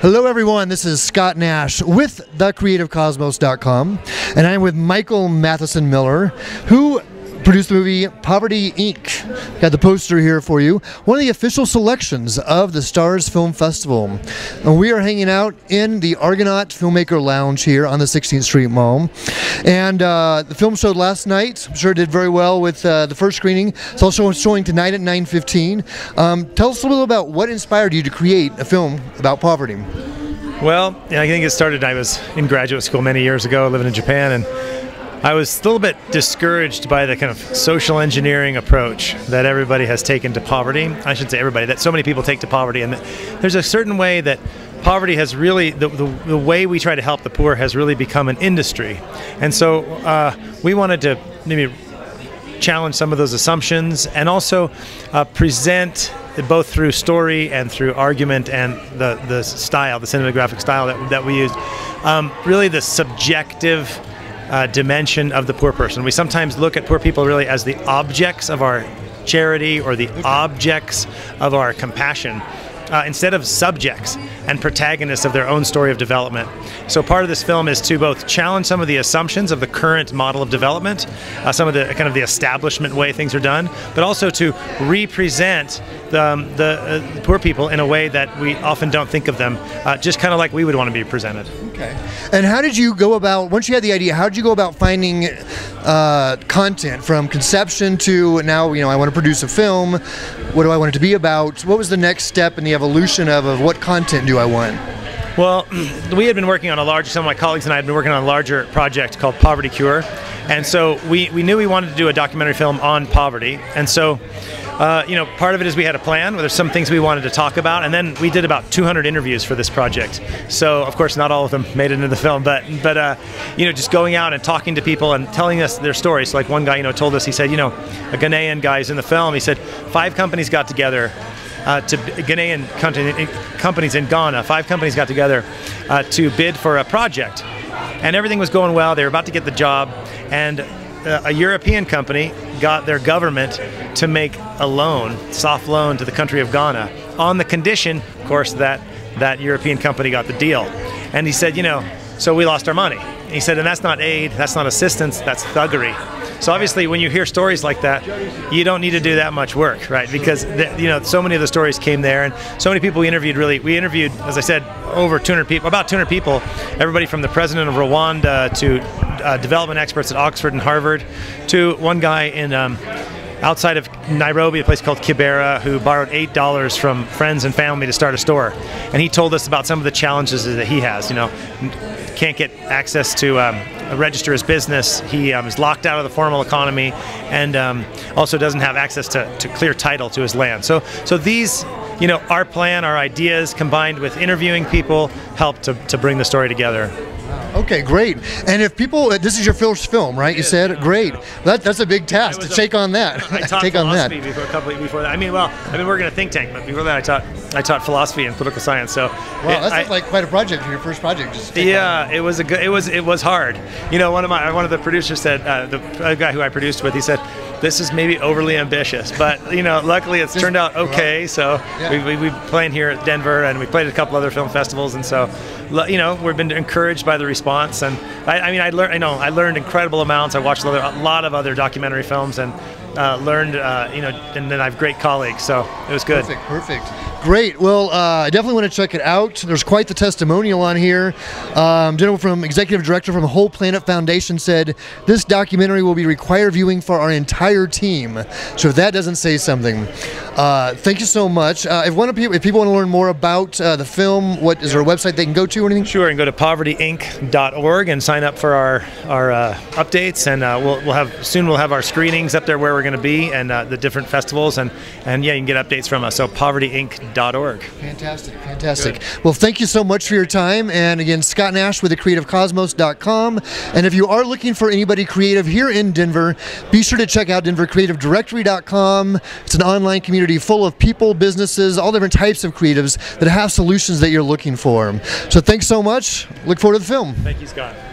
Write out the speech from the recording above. Hello everyone, this is Scott Nash with TheCreativeCosmos.com, and I'm with Michael Matheson Miller, who produced the movie Poverty, Inc. Got the poster here for you. One of the official selections of the Stars Film Festival. And we are hanging out in the Argonaut Filmmaker Lounge here on the 16th Street Mall. And the film showed last night. I'm sure it did very well with the first screening. It's also showing tonight at 9:15. Tell us a little about what inspired you to create a film about poverty. Well, I think it started, I was in graduate school many years ago, living in Japan, and I was a little bit discouraged by the kind of social engineering approach that everybody has taken to poverty. I shouldn't say everybody, that so many people take to poverty. And there's a certain way that poverty has really, the way we try to help the poor has really become an industry. And so we wanted to maybe challenge some of those assumptions and also present, both through story and through argument and the style, the cinematographic style that we used, really the subjective dimension of the poor person. We sometimes look at poor people really as the objects of our charity or the objects of our compassion instead of subjects and protagonists of their own story of development. So part of this film is to both challenge some of the assumptions of the current model of development, some of the kind of the establishment way things are done, but also to represent the poor people in a way that we often don't think of them, just kind of like we would want to be presented. Okay. And how did you go about, once you had the idea, how did you go about finding content from conception to now, I want to produce a film, what do I want it to be about? What was the next step in the evolution of what content do I want? Well, we had been working on a large, some of my colleagues and I had been working on a larger project called Poverty Cure. And so we knew we wanted to do a documentary film on poverty. And so, part of it is we had a plan where there's some things we wanted to talk about. And then we did about 200 interviews for this project. So, of course, not all of them made it into the film. But just going out and talking to people and telling us their stories. So like one guy, told us, he said, a Ghanaian guy's in the film. He said, 5 companies got together. To Ghanaian companies in Ghana, 5 companies got together to bid for a project, and everything was going well. They were about to get the job, and a European company got their government to make a loan, soft loan, to the country of Ghana on the condition, of course, that that European company got the deal. And he said, so we lost our money. And he said, and that's not aid, that's not assistance, that's thuggery. So obviously, when you hear stories like that, you don't need to do that much work, right? Because so many of the stories came there, and so many people we interviewed. Really, we interviewed, as I said, over 200 people, about 200 people. Everybody from the president of Rwanda to development experts at Oxford and Harvard, to one guy in outside of Nairobi, a place called Kibera, who borrowed $8 from friends and family to start a store, and he told us about some of the challenges that he has. Can't get access to register his business. He is locked out of the formal economy, and also doesn't have access to clear title to his land. So these, our plan, our ideas, combined with interviewing people, help to bring the story together. Okay, great. And if people, this is your first film, right? You said, great. That's a big task to take on that. I taught philosophy before that. I've been working at a think tank, but before that, I taught philosophy and political science. So, that's like quite a project. Your first project. It was hard. One of the producers said, the guy who I produced with, he said, this is maybe overly ambitious, but luckily it's turned out okay. So yeah. we've played here at Denver, and we played at a couple other film festivals, and so we've been encouraged by the response. And I learned incredible amounts. I watched a lot of other documentary films and learned, and then I have great colleagues, so it was good. Perfect. Great. Well, I definitely want to check it out. There's quite the testimonial on here. General from executive director from the Whole Planet Foundation said, "This documentary will be required viewing for our entire team." So if that doesn't say something, thank you so much. If people want to learn more about the film, is there a website they can go to or anything? Sure, and go to povertyinc.org and sign up for our updates, and we'll have our screenings up there where we're going to be, and the different festivals, and yeah, you can get updates from us. So povertyinc.org. Fantastic. Good. Well, thank you so much for your time. And again, Scott Nash with thecreativecosmos.com. And if you are looking for anybody creative here in Denver, be sure to check out denvercreativedirectory.com. It's an online community full of people, businesses, all different types of creatives that have solutions that you're looking for. So thanks so much. Look forward to the film. Thank you, Scott.